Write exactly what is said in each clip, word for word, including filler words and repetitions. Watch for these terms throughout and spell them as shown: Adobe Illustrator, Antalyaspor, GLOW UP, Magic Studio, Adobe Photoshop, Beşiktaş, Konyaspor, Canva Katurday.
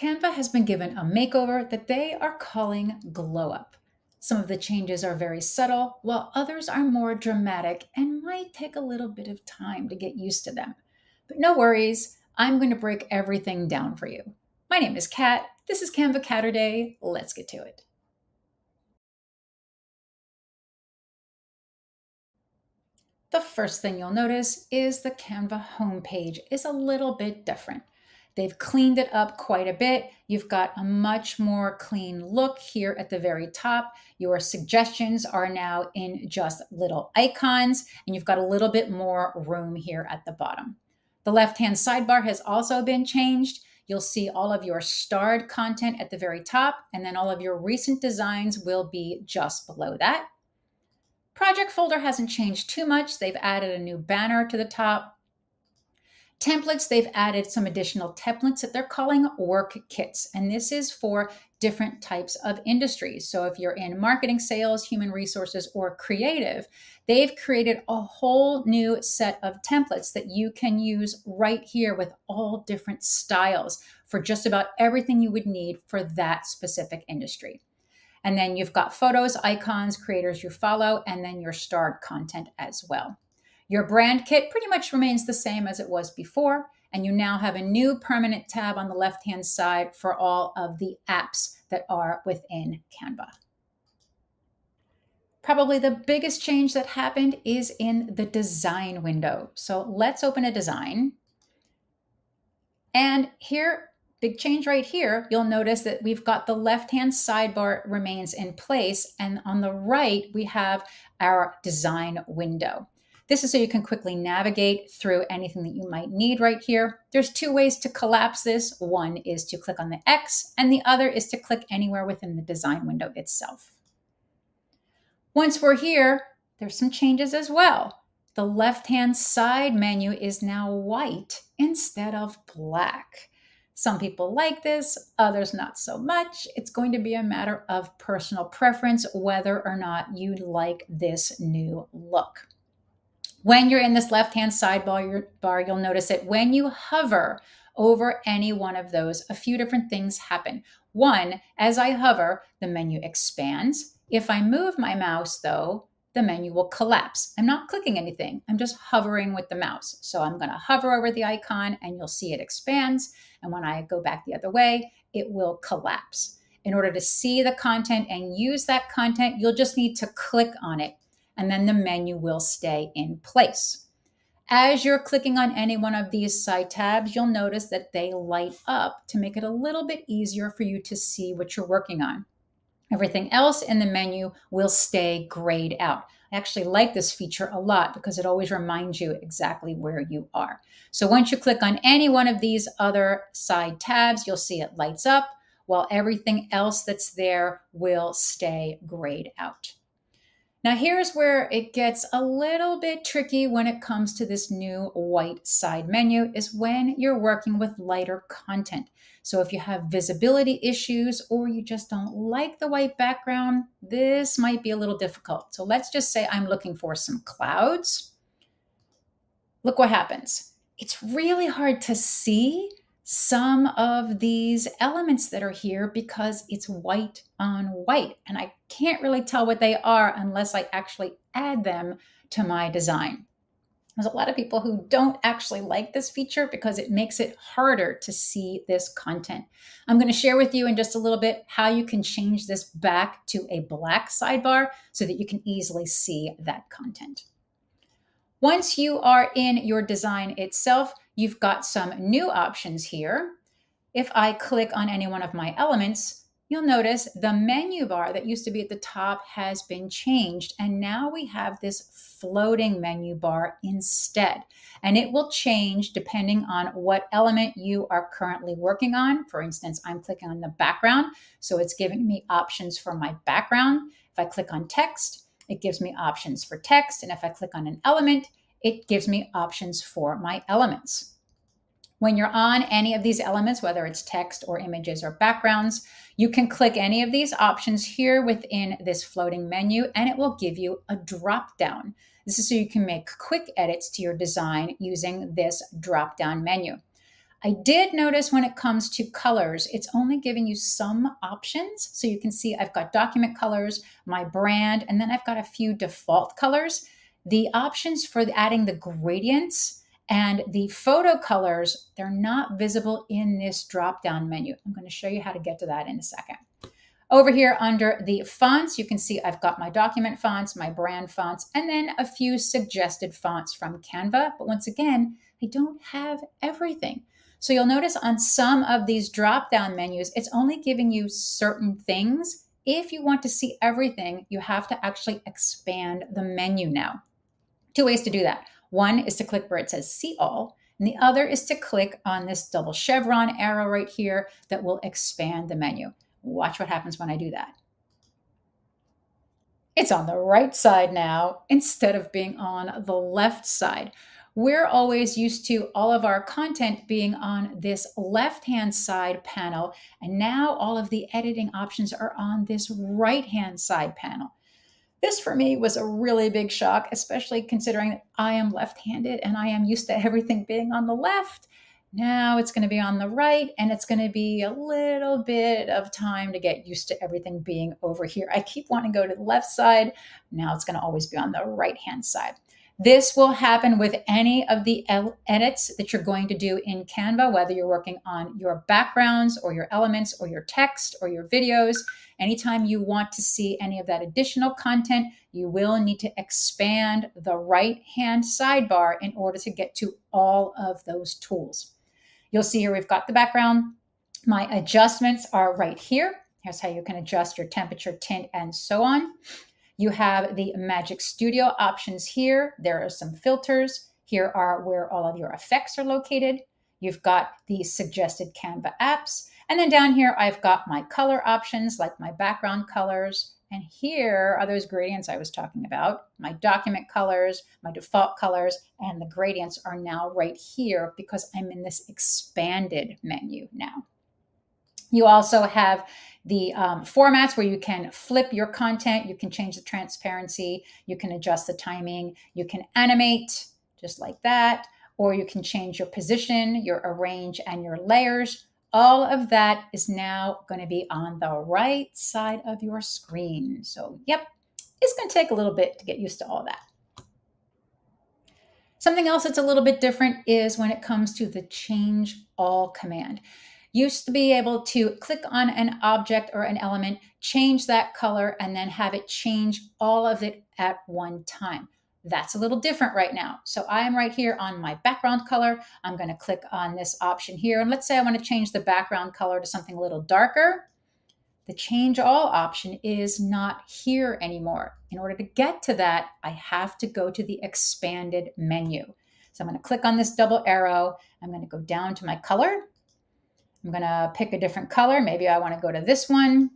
Canva has been given a makeover that they are calling Glow Up. Some of the changes are very subtle, while others are more dramatic and might take a little bit of time to get used to them. But no worries, I'm going to break everything down for you. My name is Kat. This is Canva Katurday. Let's get to it. The first thing you'll notice is the Canva homepage is a little bit different. They've cleaned it up quite a bit. You've got a much more clean look here at the very top. Your suggestions are now in just little icons, and you've got a little bit more room here at the bottom. The left-hand sidebar has also been changed. You'll see all of your starred content at the very top, and then all of your recent designs will be just below that. Project folder hasn't changed too much. They've added a new banner to the top. Templates, they've added some additional templates that they're calling work kits. And this is for different types of industries. So if you're in marketing, sales, human resources, or creative, they've created a whole new set of templates that you can use right here with all different styles for just about everything you would need for that specific industry. And then you've got photos, icons, creators you follow, and then your starred content as well. Your brand kit pretty much remains the same as it was before, and you now have a new permanent tab on the left-hand side for all of the apps that are within Canva. Probably the biggest change that happened is in the design window. So let's open a design. And here, big change right here, you'll notice that we've got the left-hand sidebar remains in place, and on the right, we have our design window. This is so you can quickly navigate through anything that you might need right here. There's two ways to collapse this. One is to click on the X, and the other is to click anywhere within the design window itself. Once we're here, there's some changes as well. The left-hand side menu is now white instead of black. Some people like this, others not so much. It's going to be a matter of personal preference whether or not you like this new look. When you're in this left-hand sidebar, bar, you'll notice it. When you hover over any one of those, a few different things happen. One, as I hover, the menu expands. If I move my mouse, though, the menu will collapse. I'm not clicking anything. I'm just hovering with the mouse. So I'm going to hover over the icon, and you'll see it expands. And when I go back the other way, it will collapse. In order to see the content and use that content, you'll just need to click on it, and then the menu will stay in place. As you're clicking on any one of these side tabs, you'll notice that they light up to make it a little bit easier for you to see what you're working on. Everything else in the menu will stay grayed out. I actually like this feature a lot because it always reminds you exactly where you are. So once you click on any one of these other side tabs, you'll see it lights up, while everything else that's there will stay grayed out. Now here's where it gets a little bit tricky when it comes to this new white side menu is when you're working with lighter content. So if you have visibility issues or you just don't like the white background, this might be a little difficult. So let's just say I'm looking for some clouds. Look what happens. It's really hard to see some of these elements that are here because it's white on white, and I can't really tell what they are unless I actually add them to my design. There's a lot of people who don't actually like this feature because it makes it harder to see this content. I'm going to share with you in just a little bit how you can change this back to a black sidebar so that you can easily see that content. Once you are in your design itself, you've got some new options here. If I click on any one of my elements, you'll notice the menu bar that used to be at the top has been changed. And now we have this floating menu bar instead. And it will change depending on what element you are currently working on. For instance, I'm clicking on the background, so it's giving me options for my background. If I click on text, it gives me options for text. And if I click on an element, it gives me options for my elements. When you're on any of these elements, whether it's text or images or backgrounds, you can click any of these options here within this floating menu, and it will give you a drop-down. This is so you can make quick edits to your design using this drop-down menu. I did notice when it comes to colors, it's only giving you some options. So you can see I've got document colors, my brand, and then I've got a few default colors. The options for adding the gradients and the photo colors, they're not visible in this drop-down menu. I'm going to show you how to get to that in a second. Over here under the fonts, you can see I've got my document fonts, my brand fonts, and then a few suggested fonts from Canva. But once again, I don't have everything. So you'll notice on some of these drop-down menus, it's only giving you certain things. If you want to see everything, you have to actually expand the menu now. Two ways to do that. One is to click where it says See All, and the other is to click on this double chevron arrow right here that will expand the menu. Watch what happens when I do that. It's on the right side now instead of being on the left side. We're always used to all of our content being on this left-hand side panel, and now all of the editing options are on this right-hand side panel. This for me was a really big shock, especially considering that I am left-handed and I am used to everything being on the left. Now it's going to be on the right, and it's going to be a little bit of time to get used to everything being over here. I keep wanting to go to the left side. Now it's going to always be on the right-hand side. This will happen with any of the edits that you're going to do in Canva, whether you're working on your backgrounds or your elements or your text or your videos. Anytime you want to see any of that additional content, you will need to expand the right-hand sidebar in order to get to all of those tools. You'll see here we've got the background. My adjustments are right here. Here's how you can adjust your temperature, tint, and so on. You have the Magic Studio options here. There are some filters. Here are where all of your effects are located. You've got the suggested Canva apps. And then down here, I've got my color options, like my background colors. And here are those gradients I was talking about. My document colors, my default colors, and the gradients are now right here because I'm in this expanded menu now. You also have the um, formats where you can flip your content. You can change the transparency. You can adjust the timing. You can animate just like that, or you can change your position, your arrange, and your layers. All of that is now going to be on the right side of your screen. So, yep, it's going to take a little bit to get used to all that. Something else that's a little bit different is when it comes to the Change All command. Used to be able to click on an object or an element, change that color, and then have it change all of it at one time. That's a little different right now. So I'm right here on my background color. I'm going to click on this option here. And let's say I want to change the background color to something a little darker. The Change All option is not here anymore. In order to get to that, I have to go to the expanded menu. So I'm going to click on this double arrow. I'm going to go down to my color. I'm going to pick a different color. Maybe I want to go to this one.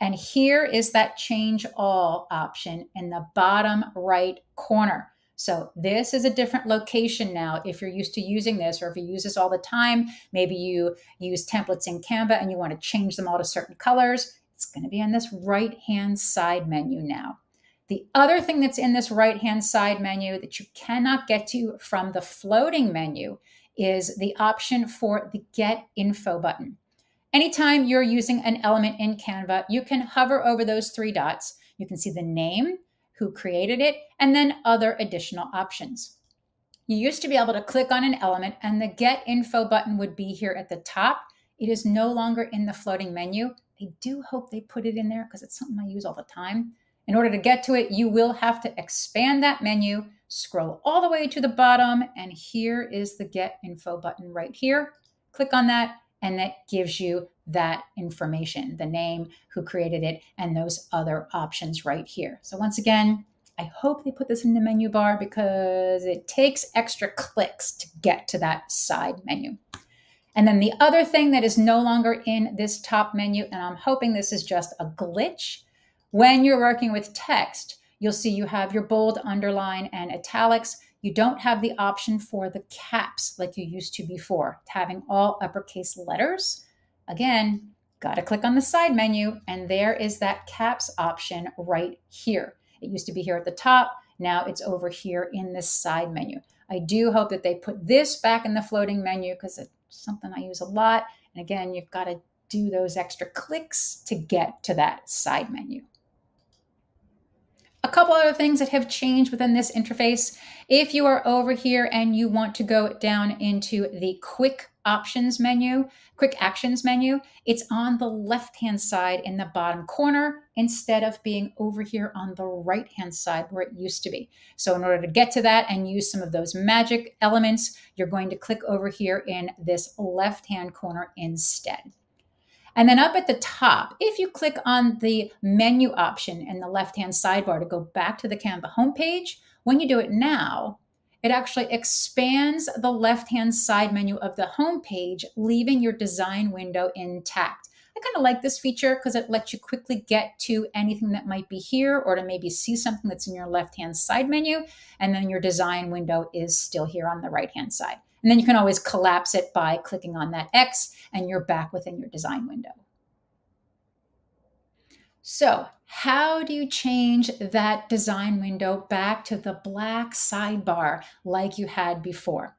And here is that Change All option in the bottom right corner. So this is a different location now. If you're used to using this, or if you use this all the time, maybe you use templates in Canva and you want to change them all to certain colors. It's going to be on this right-hand side menu now. The other thing that's in this right-hand side menu that you cannot get to from the floating menu is the option for the Get Info button. Anytime you're using an element in Canva, you can hover over those three dots. You can see the name, who created it, and then other additional options. You used to be able to click on an element and the Get Info button would be here at the top. It is no longer in the floating menu. I do hope they put it in there because it's something I use all the time. In order to get to it, you will have to expand that menu, scroll all the way to the bottom, and here is the Get Info button right here. Click on that, and that gives you that information, the name, who created it, and those other options right here. So once again, I hope they put this in the menu bar because it takes extra clicks to get to that side menu. And then the other thing that is no longer in this top menu, and I'm hoping this is just a glitch, when you're working with text, you'll see you have your bold, underline, and italics. You don't have the option for the caps like you used to before, having all uppercase letters. Again, got to click on the side menu, and there is that caps option right here. It used to be here at the top. Now it's over here in this side menu. I do hope that they put this back in the floating menu because it's something I use a lot. And again, you've got to do those extra clicks to get to that side menu. A couple other things that have changed within this interface. If you are over here and you want to go down into the quick options menu, quick actions menu, it's on the left-hand side in the bottom corner instead of being over here on the right-hand side where it used to be. So in order to get to that and use some of those magic elements, you're going to click over here in this left-hand corner instead. And then up at the top, if you click on the menu option in the left-hand sidebar to go back to the Canva homepage, when you do it now, it actually expands the left-hand side menu of the homepage, leaving your design window intact. I kind of like this feature because it lets you quickly get to anything that might be here or to maybe see something that's in your left-hand side menu, and then your design window is still here on the right-hand side. And then you can always collapse it by clicking on that X and you're back within your design window. So how do you change that design window back to the black sidebar like you had before?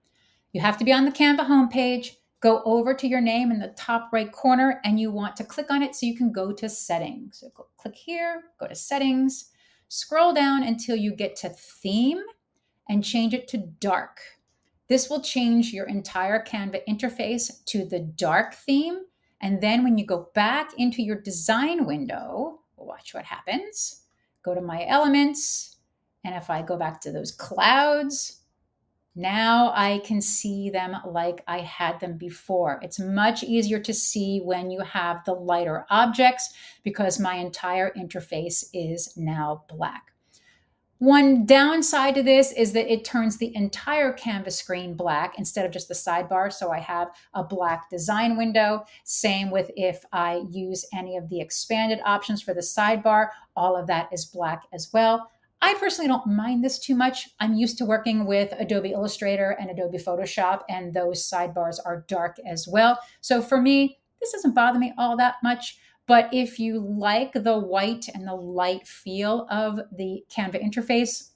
You have to be on the Canva homepage, go over to your name in the top right corner, and you want to click on it so you can go to settings. So go, click here, go to settings, scroll down until you get to theme and change it to dark. This will change your entire Canva interface to the dark theme. And then when you go back into your design window, watch what happens. Go to my elements. And if I go back to those clouds, now I can see them like I had them before. It's much easier to see when you have the lighter objects because my entire interface is now black. One downside to this is that it turns the entire canvas screen black instead of just the sidebar. So I have a black design window. Same with if I use any of the expanded options for the sidebar, all of that is black as well. I personally don't mind this too much. I'm used to working with Adobe Illustrator and Adobe Photoshop, and those sidebars are dark as well. So for me, this doesn't bother me all that much. But if you like the white and the light feel of the Canva interface,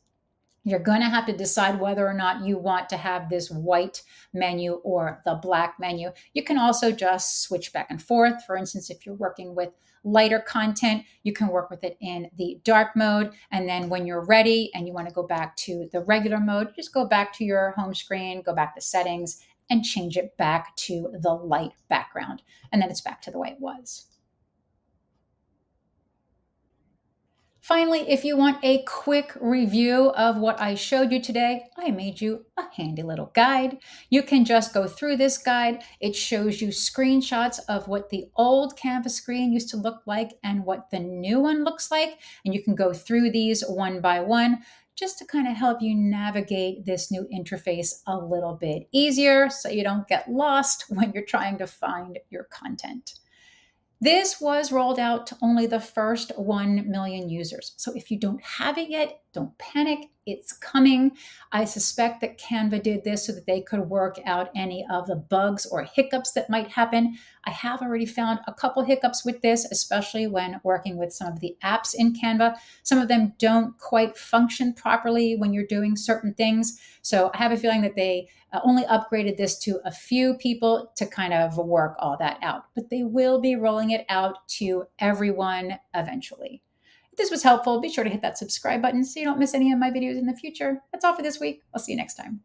you're going to have to decide whether or not you want to have this white menu or the black menu. You can also just switch back and forth. For instance, if you're working with lighter content, you can work with it in the dark mode. And then when you're ready and you want to go back to the regular mode, just go back to your home screen, go back to settings, and change it back to the light background. And then it's back to the way it was. Finally, if you want a quick review of what I showed you today, I made you a handy little guide. You can just go through this guide. It shows you screenshots of what the old Canva screen used to look like and what the new one looks like. And you can go through these one by one just to kind of help you navigate this new interface a little bit easier so you don't get lost when you're trying to find your content. This was rolled out to only the first one million users. So if you don't have it yet, don't panic, it's coming. I suspect that Canva did this so that they could work out any of the bugs or hiccups that might happen. I have already found a couple hiccups with this, especially when working with some of the apps in Canva. Some of them don't quite function properly when you're doing certain things. So I have a feeling that they Uh, only upgraded this to a few people to kind of work all that out, but they will be rolling it out to everyone eventually. If this was helpful, be sure to hit that subscribe button so you don't miss any of my videos in the future. That's all for this week. I'll see you next time.